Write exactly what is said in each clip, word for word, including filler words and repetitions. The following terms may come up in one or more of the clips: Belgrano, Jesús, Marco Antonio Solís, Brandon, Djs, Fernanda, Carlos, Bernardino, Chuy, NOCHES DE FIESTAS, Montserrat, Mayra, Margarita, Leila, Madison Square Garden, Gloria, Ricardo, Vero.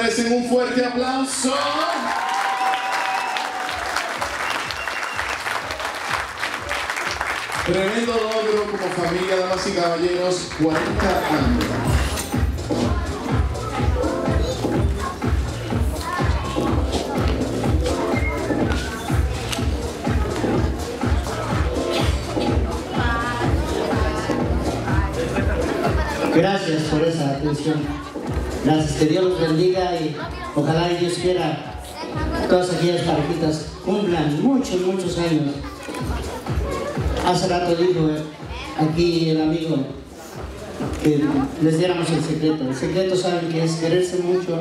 merecen un fuerte aplauso. Tremendo logro como familia, damas y caballeros, cuarenta años. Gracias por esa atención. Gracias, que Dios los bendiga y ojalá y Dios quiera todas aquellas parejitas cumplan muchos, muchos años. Hace rato dijo eh, aquí el amigo que les diéramos el secreto. El secreto, saben que es quererse mucho,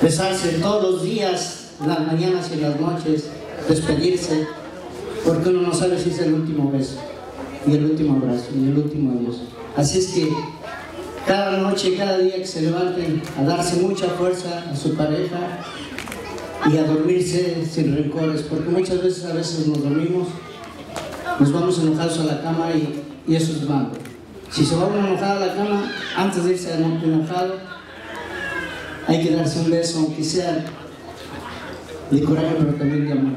besarse todos los días, las mañanas y las noches, despedirse, porque uno no sabe si es el último beso, ni el último abrazo, ni el último adiós. Así es que cada noche, cada día que se levanten, a darse mucha fuerza a su pareja y a dormirse sin rencores, porque muchas veces a veces nos dormimos. Nos vamos enojados a la cama y, y eso es malo. Si se va uno enojado a la cama, antes de irse enojado, hay que darse un beso, aunque sea de coraje, pero también de amor.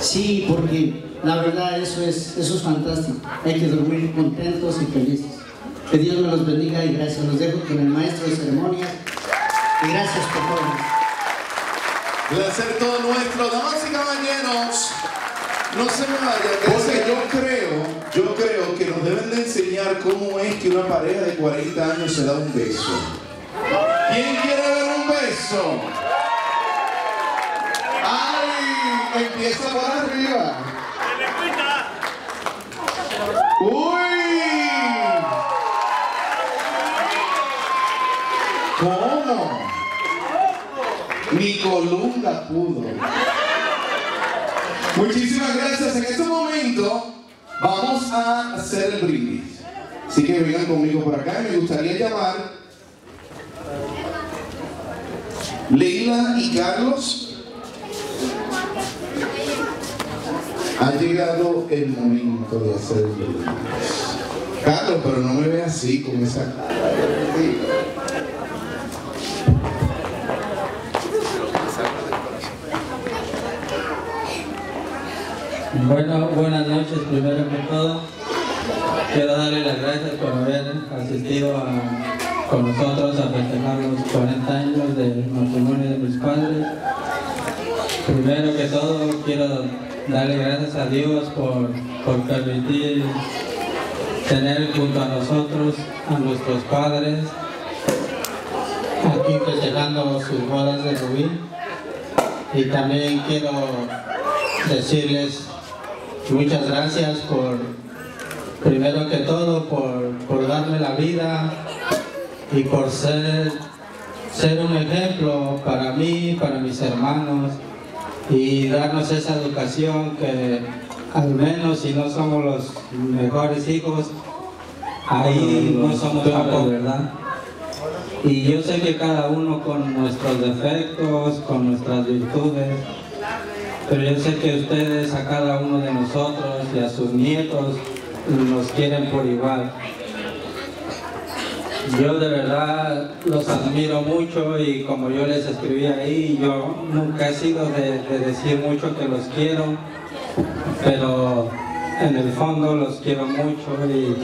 Sí, porque la verdad eso es, eso es fantástico. Hay que dormir contentos y felices. Que Dios me los bendiga y gracias. Los dejo con el maestro de ceremonias. Y gracias por todo. Placer todo nuestro, damas y caballeros. No se vaya, porque yo creo, yo creo que nos deben de enseñar cómo es que una pareja de cuarenta años se da un beso. ¿Quién quiere dar un beso? ¡Ay! Empieza por arriba. ¡Uy! ¿Cómo? Mi columna pudo. Muchísimas gracias. En este momento vamos a hacer el brindis. Así que vengan conmigo por acá. Me gustaría llamar Leila y Carlos. Ha llegado el momento de hacer el brindis. Carlos, pero no me veas así con esa cara. Bueno, buenas noches, primero que todo. Quiero darle las gracias por haber asistido a, con nosotros a festejar los cuarenta años del matrimonio de mis padres. Primero que todo, quiero darle gracias a Dios por, por permitir tener junto a nosotros a nuestros padres, aquí festejando sus bodas de rubí. Y también quiero decirles muchas gracias por, primero que todo, por, por darme la vida y por ser, ser un ejemplo para mí, para mis hermanos y darnos esa educación que al menos si no somos los mejores hijos, ahí no somos tampoco, ¿verdad? Y yo sé que cada uno con nuestros defectos, con nuestras virtudes, pero yo sé que ustedes a cada uno de nosotros y a sus nietos nos quieren por igual. Yo de verdad los admiro mucho y como yo les escribí ahí, yo nunca he sido de, de decir mucho que los quiero, pero en el fondo los quiero mucho y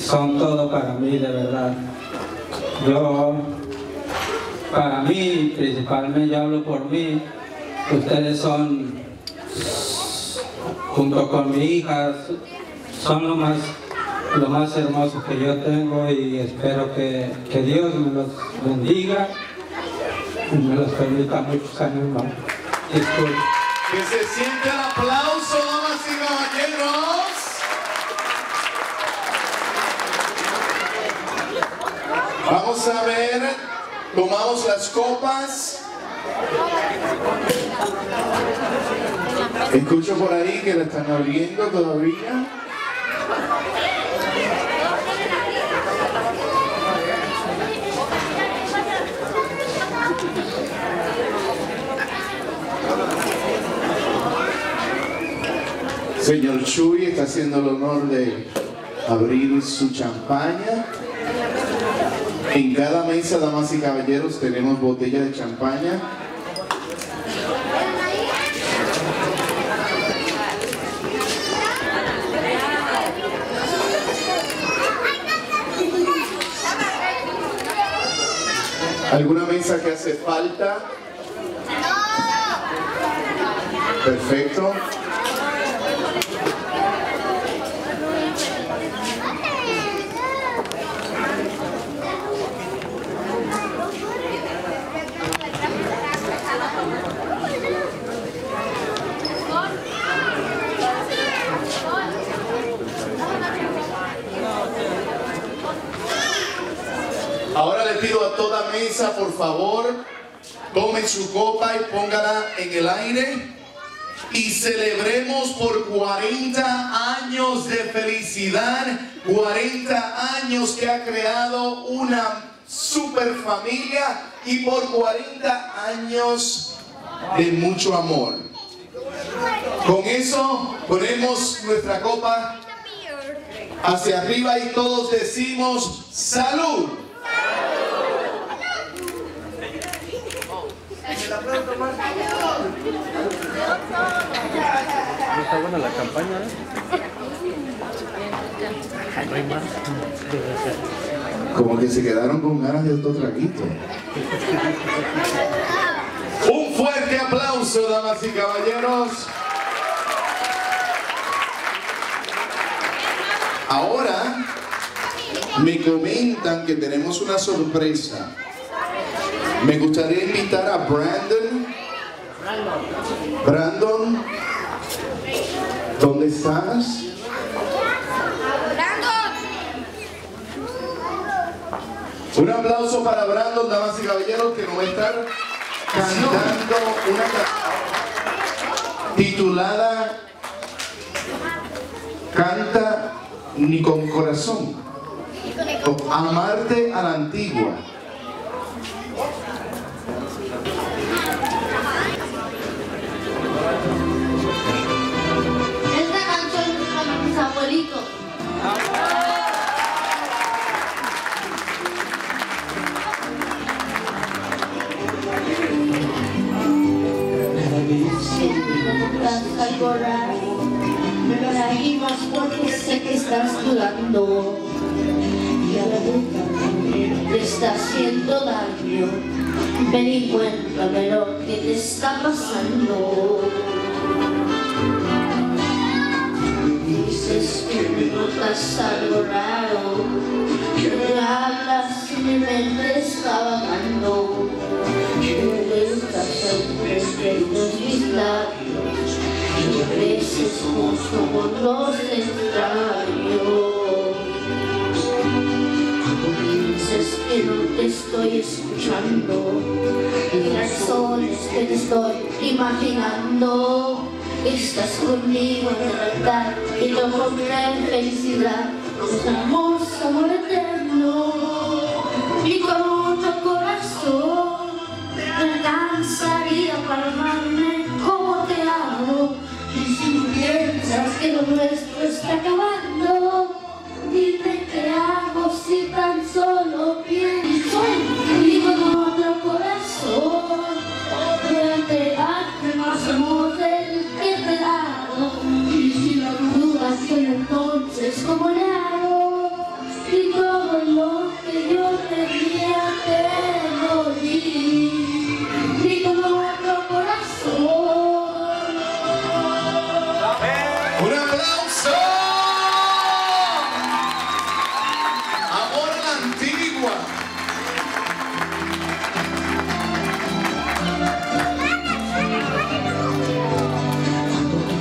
son todo para mí, de verdad. Yo, para mí, principalmente yo hablo por mí, ustedes son, junto con mi hija, son lo más, lo más hermoso que yo tengo y espero que, que Dios me los bendiga y me los permita muchos años más. Disculpe. Que se sienta el aplauso, damas y caballeros. Vamos a ver, tomamos las copas. Escucho por ahí que la están abriendo todavía. Señor Chuy está haciendo el honor de abrir su champaña. En cada mesa, damas y caballeros, tenemos botellas de champaña. ¿Alguna mesa que hace falta? Perfecto. Ahora les pido a toda mesa, por favor, tomen su copa y póngala en el aire y celebremos por cuarenta años de felicidad, cuarenta años que ha creado una super familia y por cuarenta años de mucho amor. Con eso ponemos nuestra copa hacia arriba y todos decimos ¡salud! Está buena la campaña, ¿eh? No hay más. Como que se quedaron con ganas de otro traguito. Un fuerte aplauso, damas y caballeros. Ahora me comentan que tenemos una sorpresa. Me gustaría invitar a Brandon. Brandon, ¿dónde estás? Brandon. Un aplauso para Brandon, damas y caballeros, que nos va a estar cantando una canción titulada Canta ni con corazón, o Amarte a la antigua. Al llorar, me trajimos porque sé que estás dudando y a la duda te está haciendo daño. Ven y cuéntame lo que te está pasando. Dices que me notas algo raro, que me hablas y mi mente está vagando, que me gustas aunque tengas mis labios y a veces somos como otros extraños. Cuando dices que no te estoy escuchando y razones que te estoy imaginando, estás conmigo en la verdad y lo compré en felicidad. Nos amamos amor eterno y con otro corazón me alcanzaría para amarme como te amo. Y si piensas que lo nuestro está acabando, dime qué hago si tan solo pienso en ti. Y con otro corazón me entregaste más amor del que te he dado. Y si la duda tiene entonces como le hago, y todo lo que yo tenía te lo di, y con otro corazón. ¡Un aplauso! ¡Amor a la antigua!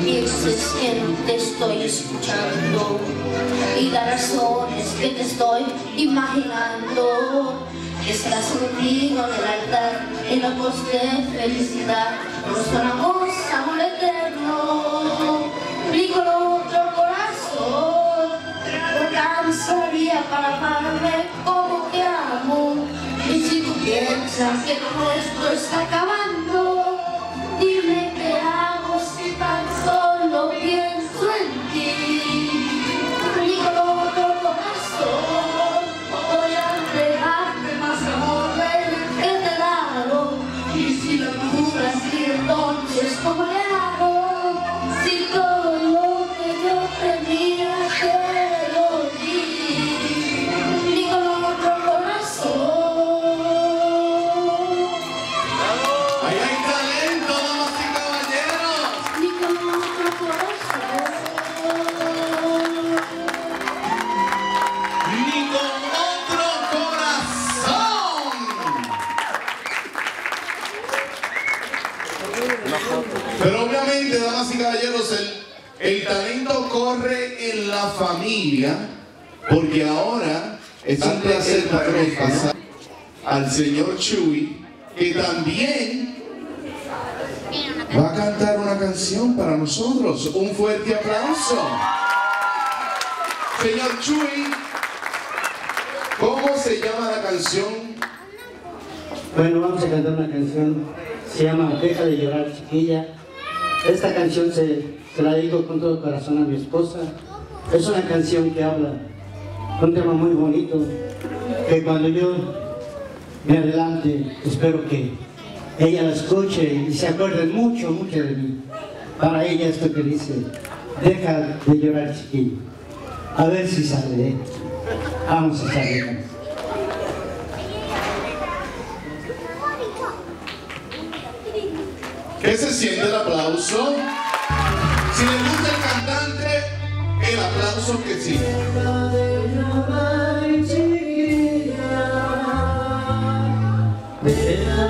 Dices que no te estoy escuchando y las razones que te estoy imaginando, estás conmigo en el altar en la costa de felicidad. Nos amamos amor eterno y con otro corazón me alcanzaría para amarme como te amo. Y si tú piensas que todo esto está acabando, dime qué hago si tan solo pienso en ti. Y con otro corazón voy a entregarte damas y caballeros, el, el talento corre en la familia, porque ahora es un placer para mí pasar al señor Chuy, que también va a cantar una canción para nosotros. Un fuerte aplauso. Señor Chuy, ¿cómo se llama la canción? Bueno, vamos a cantar una canción. Se llama Deja de llorar, chiquilla. Esta canción se, se la dedico con todo el corazón a mi esposa. Es una canción que habla un tema muy bonito, que cuando yo me adelante, espero que ella la escuche y se acuerde mucho, mucho de mí. Para ella esto que dice: deja de llorar, chiquilla. A ver si sale. Vamos a salir. ¿Qué se siente el aplauso? Si le gusta el cantante, el aplauso que sí. Deja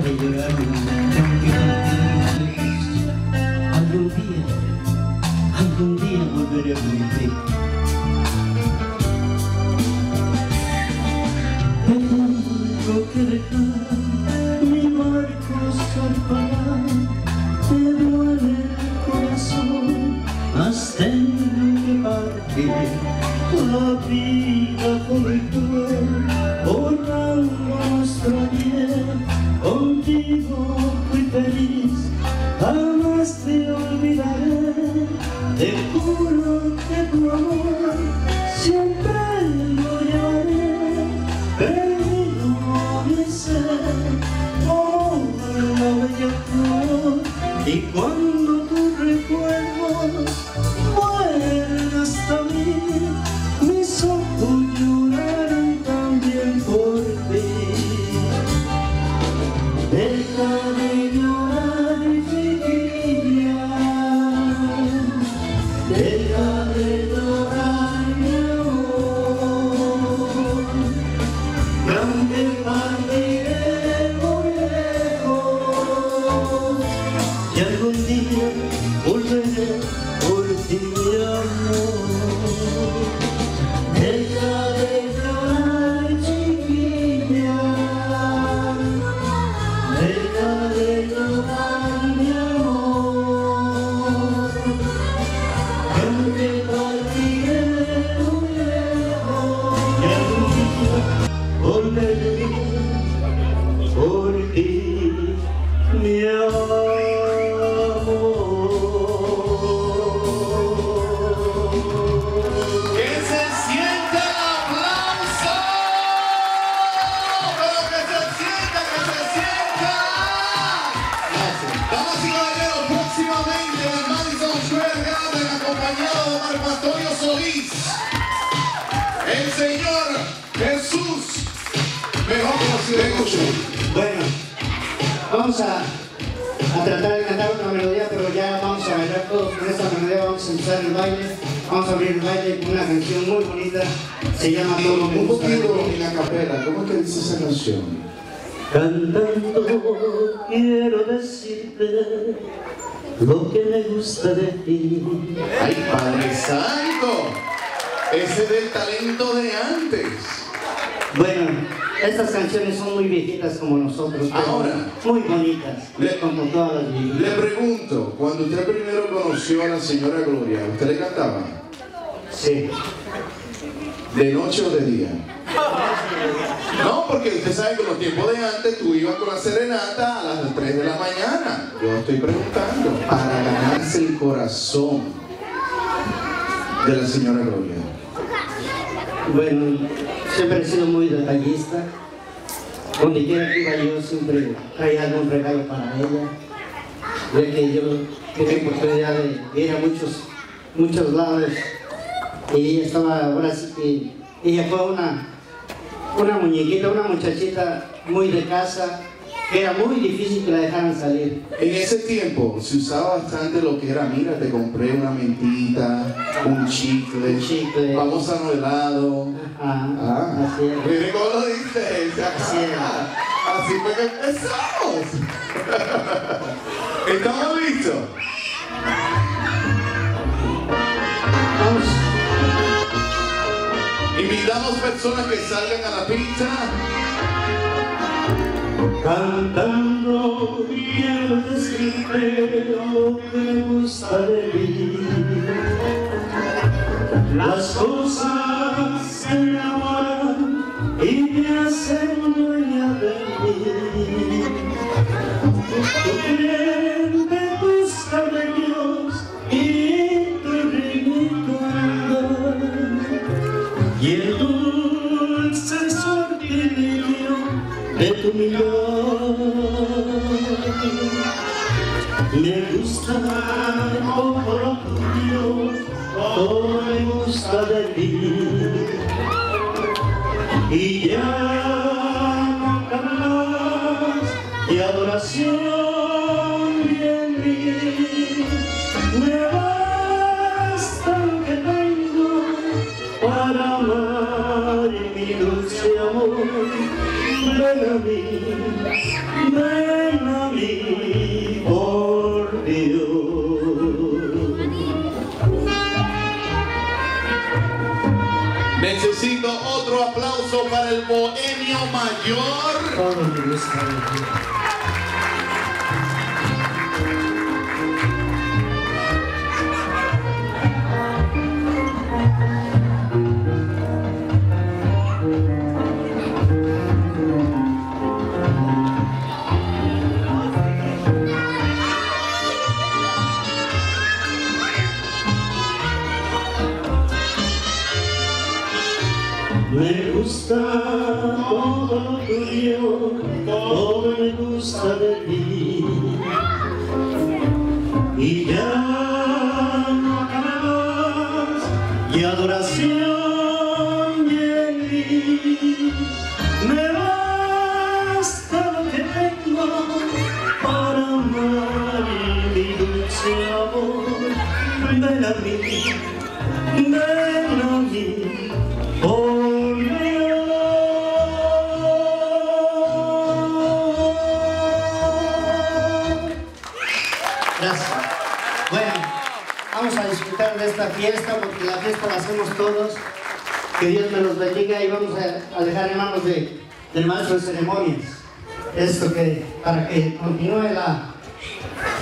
de llorar, algún día, algún día volveré a vivir. Me tengo que dejar mi barco zarpar, te duele el corazón, has tenido que partir, la vida convirtió, borrando nuestro ayer. Contigo fui feliz, jamás te olvidaré, te juro que tu amor siempre lo llevaré, perdido mi ser, como la bella flor, y cuando tus recuerdos vuelven hasta mí, mis ojos llorarán también por ti. Deja de llorar, chiquilla, deja de llorar, mi amor, aunque partiré muy lejos, y algún día volveré por ti, mi amor. Deja de llorar, chiquilla, deja de llorar, mi amor, aunque partiré muy lejos, y algún día volveré por ti, mi amor. ¡Que se sienta el aplauso! ¡Pero que se sienta, que se sienta! Damas y caballeros, próximamente el Madison Square Garden, acompañado de Marco Antonio Solís, el señor Jesús, mejor conocido. Bueno, vamos a, a tratar de cantar una melodía, pero ya vamos a bailar todos con esta melodía, vamos a empezar el baile. Vamos a abrir el baile con una canción muy bonita. Se llama Todo un poquito en la capela. ¿Cómo es que dice esa canción? Cantando quiero decirte lo que me gusta de ti. ¡Ay, Padre Santo! Ese es del talento de antes. Bueno, estas canciones son muy viejitas como nosotros. Ahora, muy bonitas, le, como todas las viejitas. Le pregunto, cuando usted primero conoció a la señora Gloria, ¿usted le cantaba? Sí. ¿De noche o de día? No, porque usted sabe que en los tiempos de antes tú ibas con la serenata a las tres de la mañana. Yo estoy preguntando, para ganarse el corazón de la señora Gloria. Bueno, siempre he sido muy detallista. Donde quiera que iba yo siempre traía algún regalo para ella. Ya que yo tuve oportunidad de ir a muchos, muchos lados. Y ella estaba, ahora sí que ella fue una, una muñequita, una muchachita muy de casa, que era muy difícil que la dejaran salir. En ese tiempo se usaba bastante lo que era, mira, te compré una mentita, un chicle, un chicle. Vamos a un helado. Ajá, ah, así es. Mire cómo lo dices. Así es. Así fue que empezamos. ¿Estamos listos? Invitamos personas que salgan a la pista. Cantando quiero decirte lo que me gusta de ti. Las cosas que me enamoran y me hacen dueña de mí. Tu creyente busca de Dios y tu rinito. Y el dulce sortilegio de tu mirada. Me gusta como lo tuyo, todo me gusta de ti. Y ya nunca más de adoración y en mí me basta lo que tengo para amar y mi dulce amor. Ven a mí, ven a mí, por Dios. Necesito otro aplauso para el bohemio mayor. Todo me gusta de ti. Todo lo tuyo, todo me gusta de ti. Y ya no acabas y adoración de mí. Me basta lo que tengo para amar y mi dulce amor. Ven a mí, ven a mí. De esta fiesta, porque la fiesta la hacemos todos, que Dios me los bendiga, y vamos a, a dejar en manos de, del maestro de ceremonias esto, que para que continúe la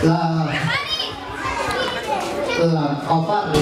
la la papá.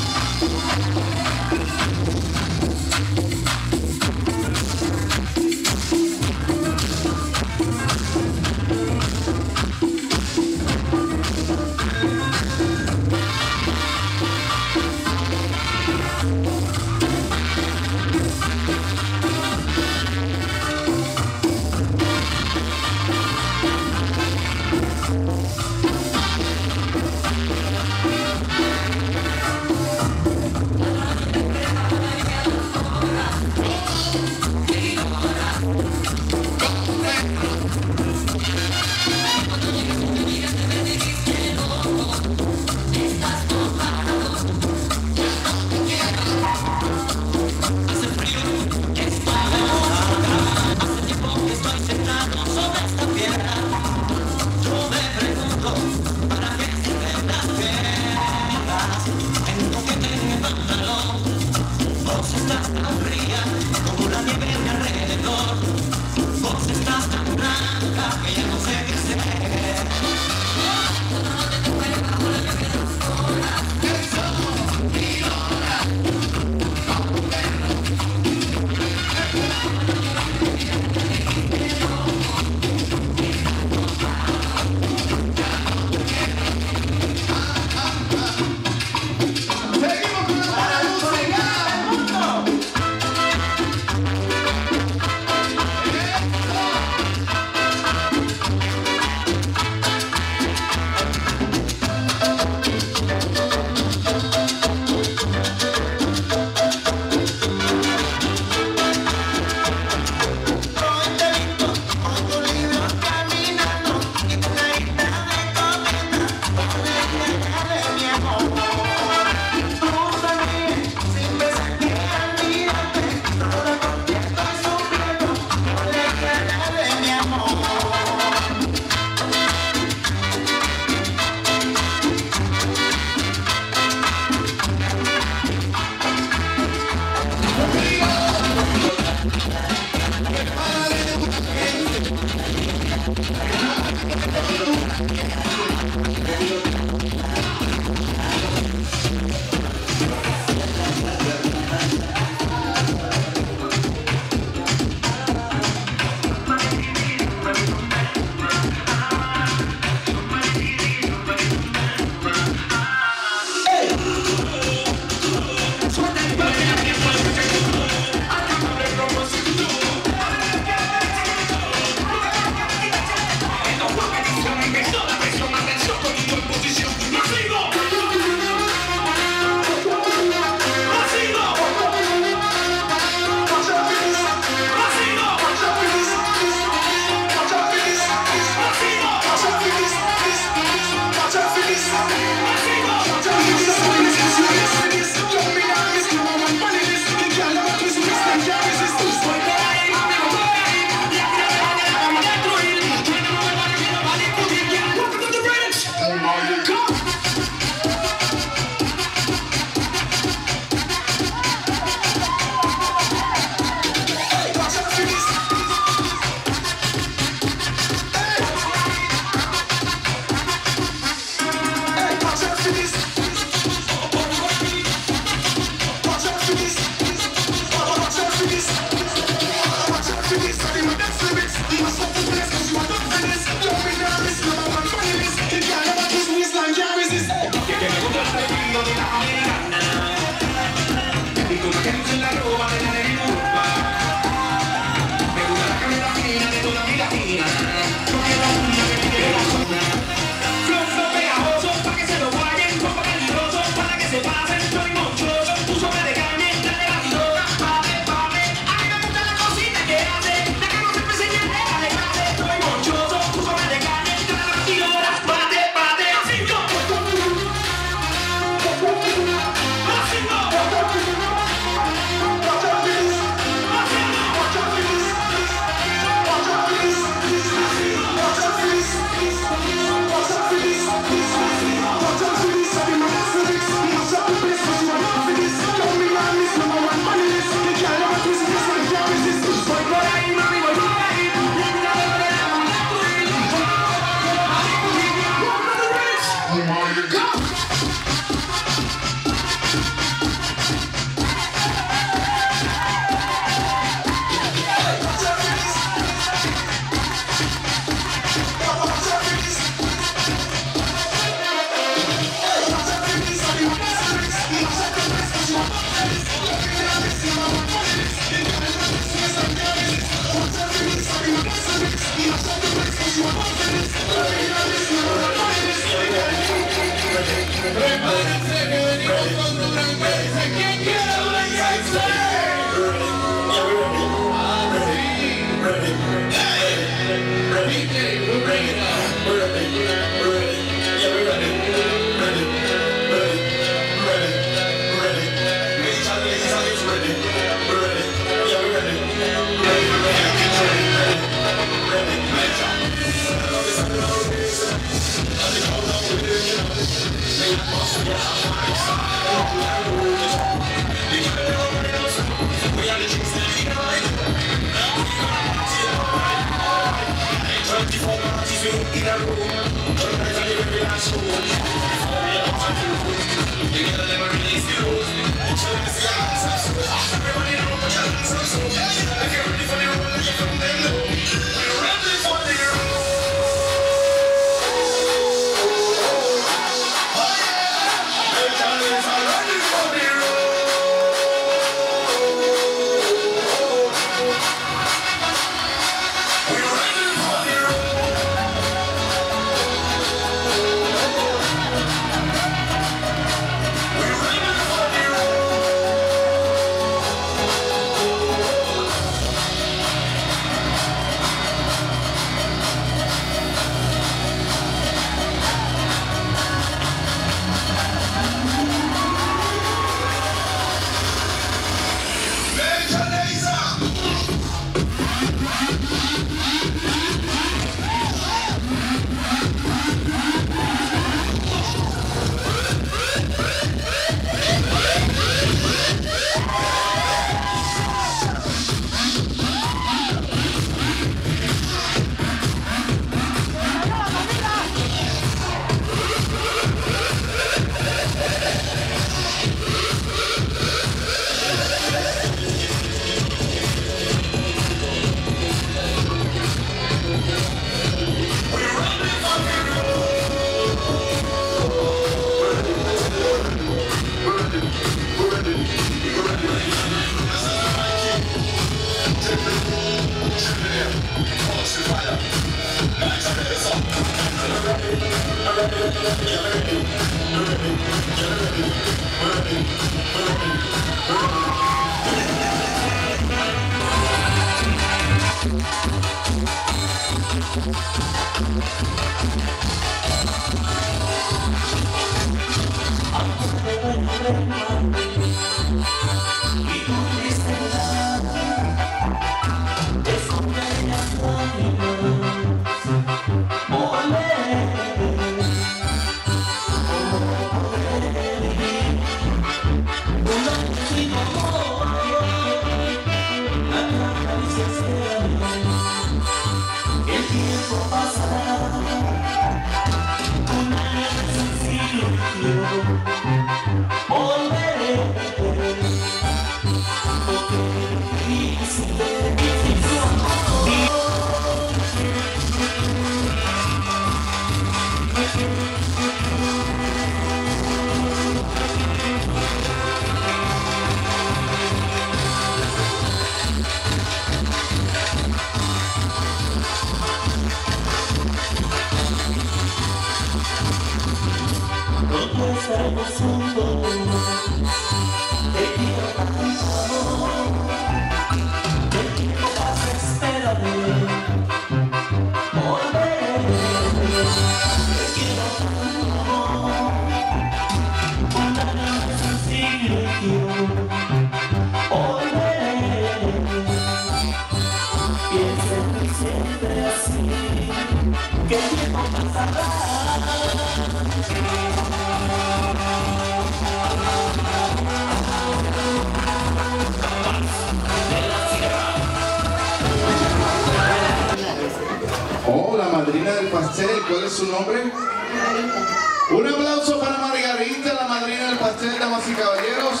Oh, la madrina del pastel, ¿cuál es su nombre? Margarita. Un aplauso para Margarita, la madrina del pastel, damas y caballeros.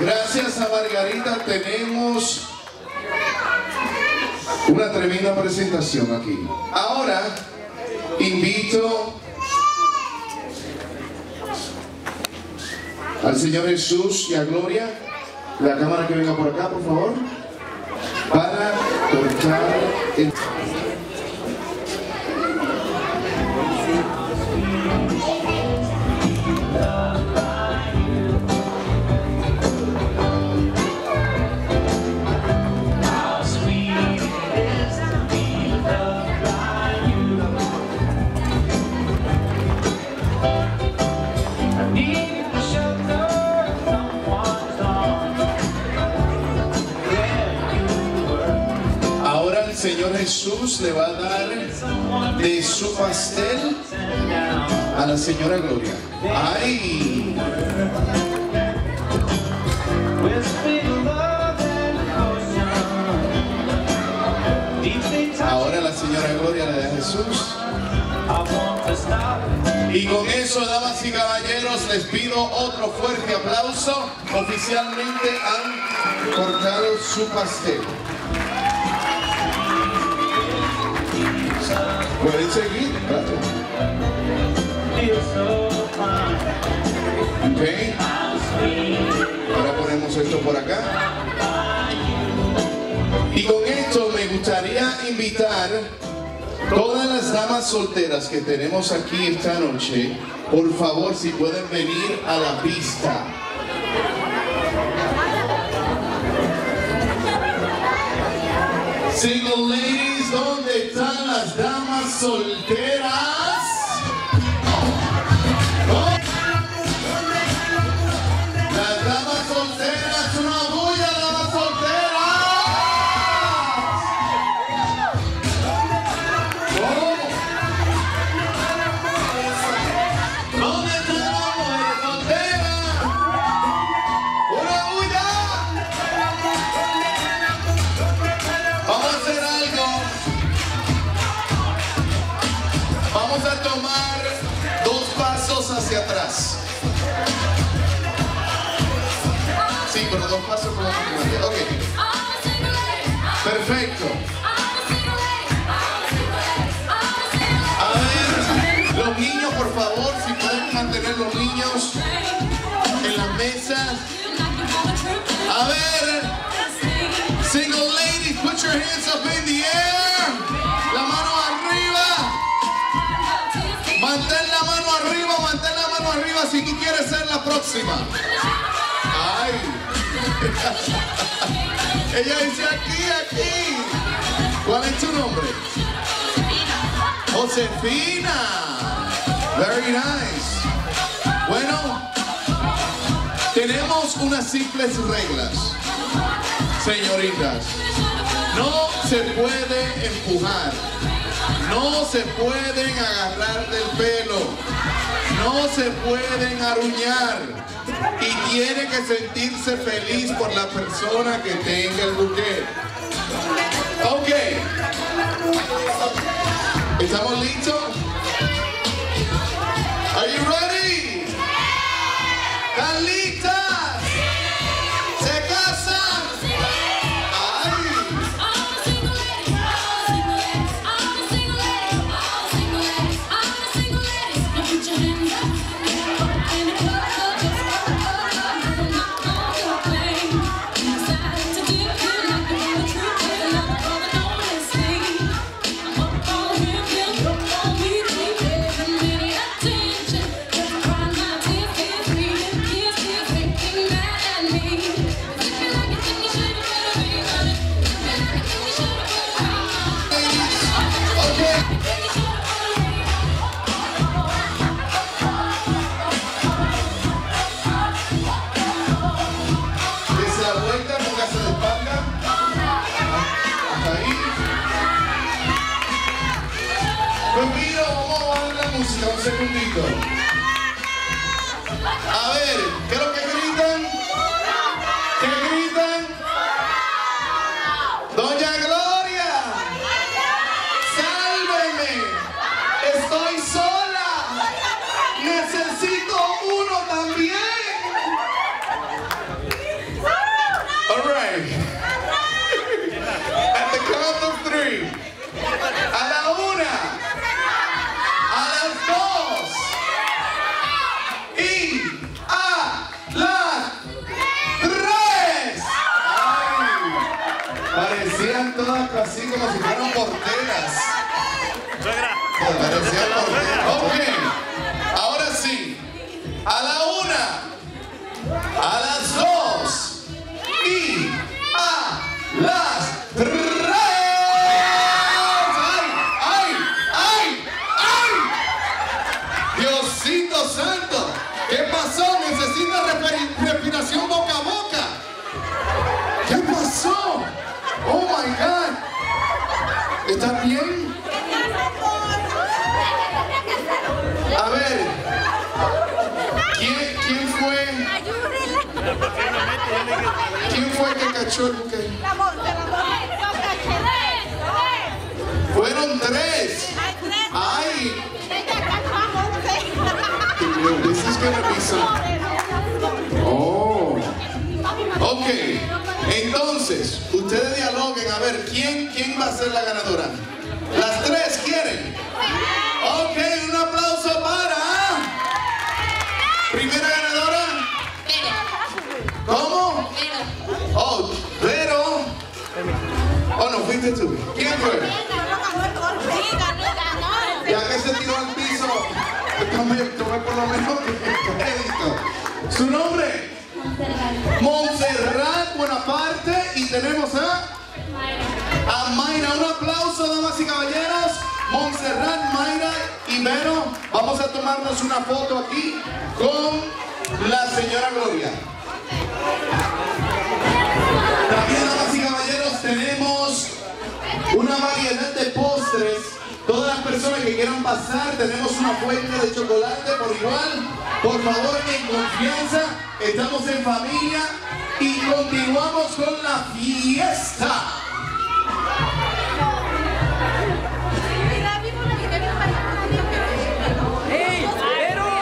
Gracias a Margarita tenemos una tremenda presentación aquí. Ahora invito al Señor Jesús y a Gloria, la cámara que venga por acá, por favor, para cortar el... Señor Jesús le va a dar de su pastel a la señora Gloria. ¡Ay! Ahora la señora Gloria le da a Jesús. Y con eso, damas y caballeros, les pido otro fuerte aplauso. Oficialmente han cortado su pastel. Pueden seguir, okay. Ahora ponemos esto por acá. Y con esto me gustaría invitar todas las damas solteras que tenemos aquí esta noche, por favor, si pueden venir a la pista. Single ladies, ¿dónde están las damas solteras? Las damas solteras, una bulla, damas solteras. Oh. ¿Dónde están las mujeres solteras? Una bulla. Vamos a hacer algo. Vamos a tomar dos pasos hacia atrás. Pero dos pasos como la okay. Perfecto. A ver, los niños, por favor, si pueden mantener los niños en las mesas. A ver, single ladies, put your hands up in the air. La mano arriba. Mantén la mano arriba, mantén la mano arriba si tú quieres ser la próxima. Ay. Ella dice aquí, aquí. ¿Cuál es tu nombre? Josefina. Very nice. Bueno, tenemos unas simples reglas, señoritas. No se puede empujar. No se pueden agarrar del pelo. No se pueden aruñar. Y tiene que sentirse feliz por la persona que tenga el buque. Ok. ¿Estamos listos? Are you ready? ¿Están listas? ¿Se casan? Un segundito. A ver, ¿qué es lo que gritan? ¿Qué gritan? Doña Gloria, sálveme, estoy sola, necesito uno también. All right. At the count of three. A la una. Así como si fueran porteras. Ok, ahora sí. A la una, a las dos y a las tres. ¡Ay, ay, ay, ay! Diosito santo, ¿qué pasó? Necesita respiración boca a boca. ¿Qué pasó? Oh my God. ¿Estás bien? A ver. ¿Quién, quién fue? ¿Quién fue que cachó el buque? Fueron tres. Ay. This is gonna be some... Oh. Okay. Entonces, ustedes dialoguen a ver quién, quién va a ser la ganadora. ¿Las tres quieren? Ok, un aplauso para... ¿Primera ganadora? Vero. ¿Cómo? Vero. Oh, Vero. Oh, no, fuiste tú. ¿Quién fue? Ya que se tiró al piso, tomé, tomé por lo menos crédito. ¿Su nombre? Montserrat. Montserrat, buena parte. Y tenemos a... Mayra. A Mayra. Un aplauso, damas y caballeros. Montserrat, Mayra y Vero. Vamos a tomarnos una foto aquí con la señora Gloria. También, damas y caballeros, tenemos una variedad de postres. Todas las personas que quieran pasar, tenemos una fuente de chocolate por igual. Por favor, en confianza, estamos en familia y continuamos con la fiesta. ¡Hey, Vero!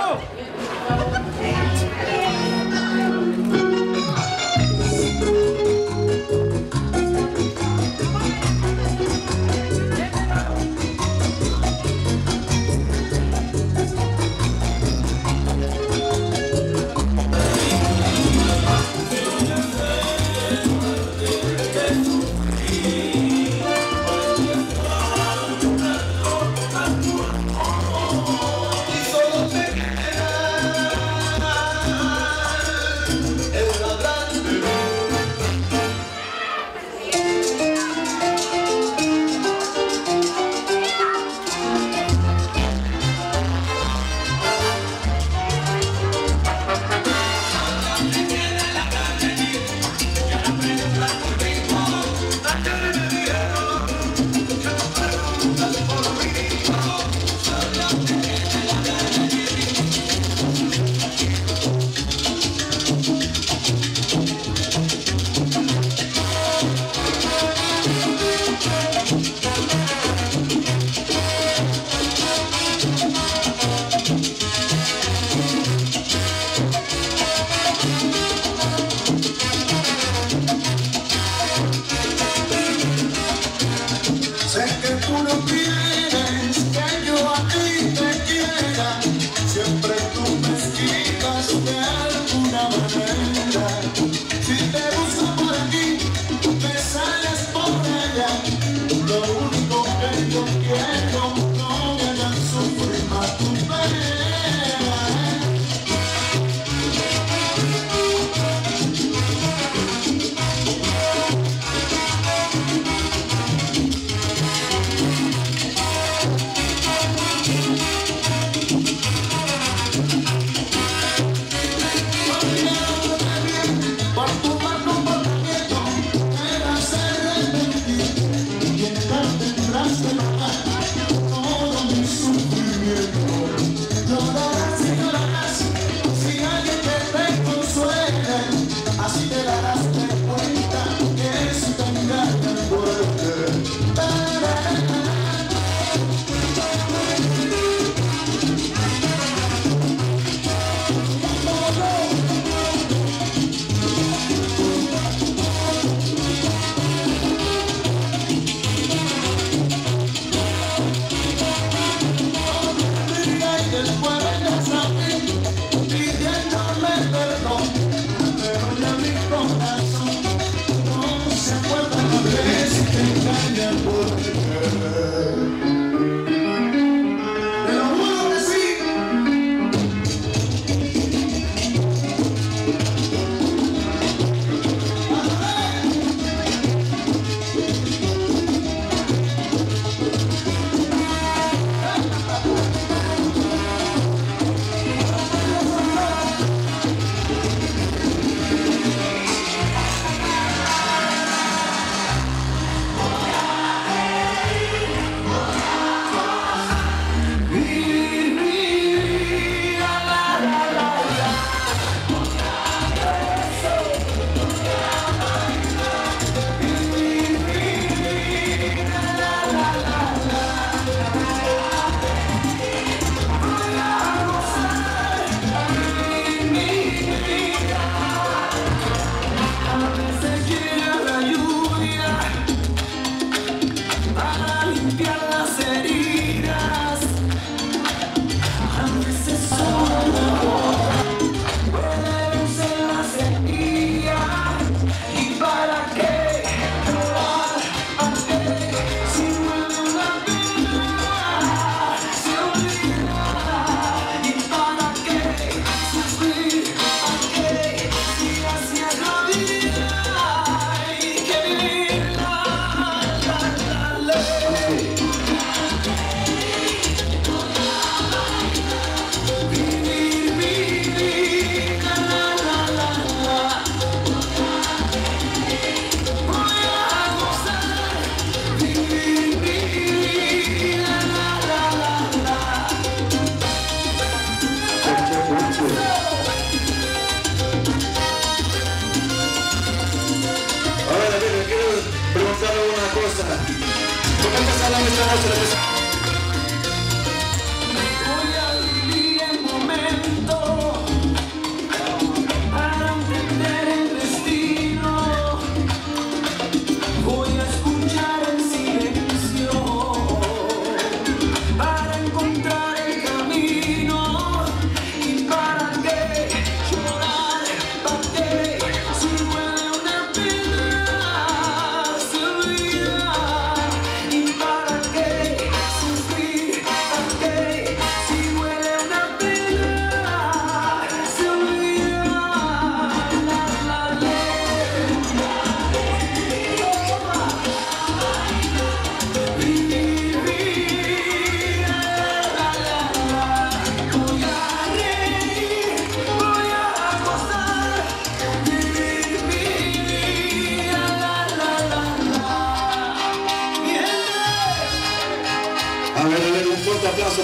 Toca empezar la mesa, se la mesa.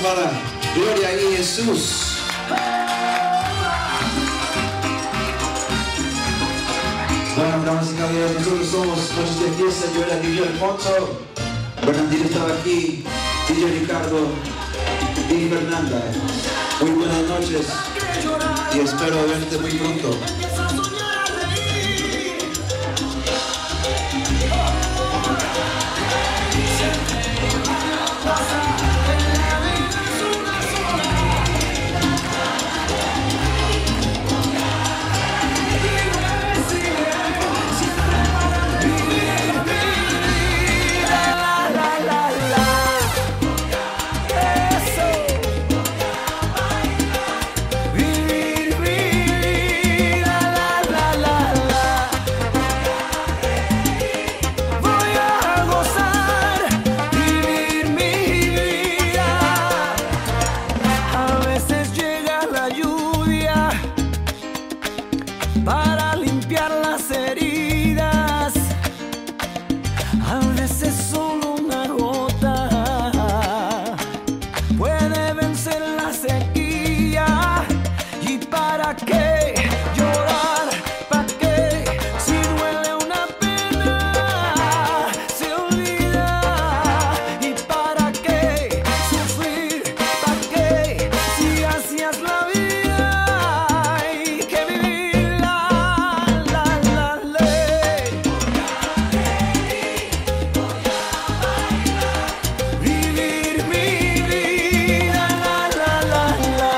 Para Gloria y Jesús. Bueno, damas y caballeros, nosotros somos Noches de Fiesta. Yo era D J Alfonso, Bernardino estaba aquí, D J Ricardo y Fernanda. Muy buenas noches y espero verte muy pronto.